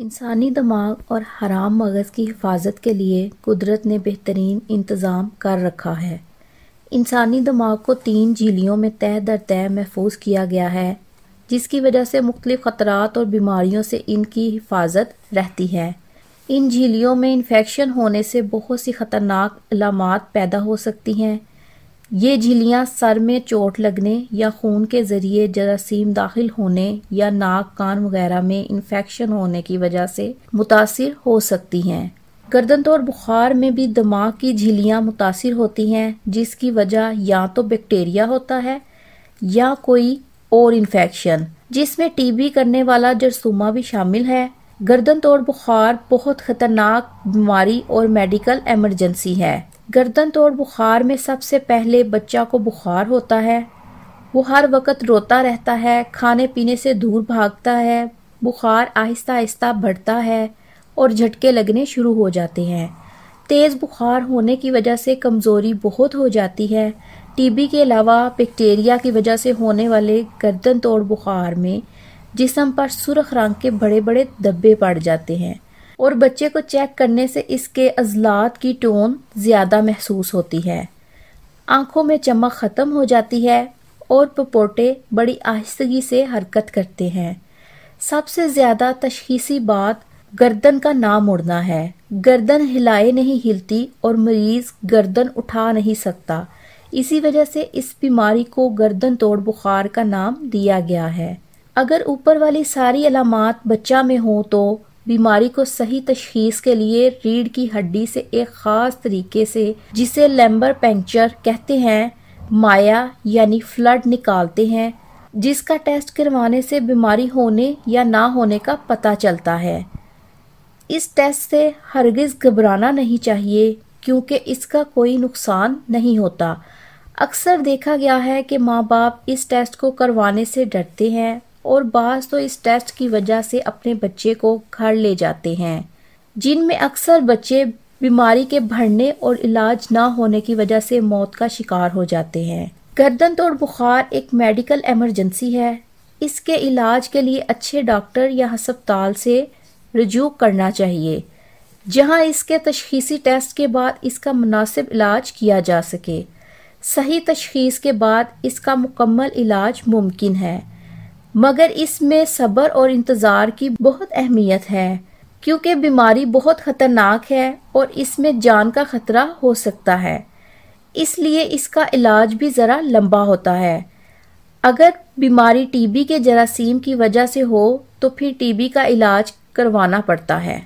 इंसानी दिमाग और हराम मगज़ की हिफाजत के लिए कुदरत ने बेहतरीन इंतज़ाम कर रखा है। इंसानी दिमाग को 3 झिल्लियों में तह दर तह महफूज किया गया है, जिसकी वजह से मुख्तलिफ ख़तरात और बीमारियों से इनकी हिफाजत रहती है। इन झिल्लियों में इन्फेक्शन होने से बहुत सी ख़तरनाक अलामात पैदा हो सकती हैं। ये झिल्लियाँ सर में चोट लगने या खून के ज़रिए जरासीम दाखिल होने या नाक कान वगैरह में इन्फेक्शन होने की वजह से मुतासिर हो सकती हैं। गर्दन और बुखार में भी दिमाग की झिल्लियाँ मुतासिर होती हैं, जिसकी वजह या तो बैक्टीरिया होता है या कोई और इन्फेक्शन, जिसमें टीबी करने वाला जरसूमा भी शामिल है। गर्दन तोड़ बुखार बहुत ख़तरनाक बीमारी और मेडिकल एमरजेंसी है। गर्दन तोड़ बुखार में सबसे पहले बच्चा को बुखार होता है, वो हर वक्त रोता रहता है, खाने पीने से दूर भागता है, बुखार आहिस्ता आहिस्ता बढ़ता है और झटके लगने शुरू हो जाते हैं। तेज़ बुखार होने की वजह से कमज़ोरी बहुत हो जाती है। टीबी के अलावा बैक्टीरिया की वजह से होने वाले गर्दन तोड़ बुखार में जिस्म पर सुर्ख रंग के बड़े बड़े धब्बे पड़ जाते हैं और बच्चे को चेक करने से इसके अजलात की टोन ज़्यादा महसूस होती है। आँखों में चमक ख़त्म हो जाती है और पपोटे बड़ी आहिस्तगी से हरकत करते हैं। सबसे ज़्यादा तशखीसी बात गर्दन का ना मुड़ना है। गर्दन हिलाए नहीं हिलती और मरीज़ गर्दन उठा नहीं सकता। इसी वजह से इस बीमारी को गर्दन तोड़ बुखार का नाम दिया गया है। अगर ऊपर वाली सारी अलामात बच्चा में हो तो बीमारी को सही तशखीस के लिए रीढ़ की हड्डी से एक ख़ास तरीके से, जिसे लंबर पंचर कहते हैं, माया यानी फ्लड निकालते हैं, जिसका टेस्ट करवाने से बीमारी होने या ना होने का पता चलता है। इस टेस्ट से हरगिज़ घबराना नहीं चाहिए, क्योंकि इसका कोई नुकसान नहीं होता। अक्सर देखा गया है कि माँ बाप इस टेस्ट को करवाने से डरते हैं और बाज़ तो इस टेस्ट की वजह से अपने बच्चे को घर ले जाते हैं, जिनमें अक्सर बच्चे बीमारी के बढ़ने और इलाज ना होने की वजह से मौत का शिकार हो जाते हैं। गर्दन तोड़ बुखार एक मेडिकल एमरजेंसी है। इसके इलाज के लिए अच्छे डॉक्टर या हस्पताल से रजू करना चाहिए, जहां इसके तशखीसी टेस्ट के बाद इसका मुनासिब इलाज किया जा सके। सही तशखीस के बाद इसका मुकम्मल इलाज मुमकिन है, मगर इसमें सब्र और इंतज़ार की बहुत अहमियत है, क्योंकि बीमारी बहुत ख़तरनाक है और इसमें जान का ख़तरा हो सकता है। इसलिए इसका इलाज भी ज़रा लंबा होता है। अगर बीमारी टीबी के जरासीम की वजह से हो तो फिर टीबी का इलाज करवाना पड़ता है।